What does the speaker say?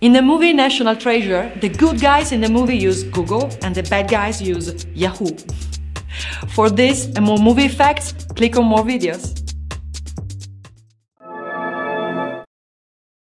In the movie National Treasure, the good guys in the movie use Google and the bad guys use Yahoo. For this and more movie facts, click on more videos.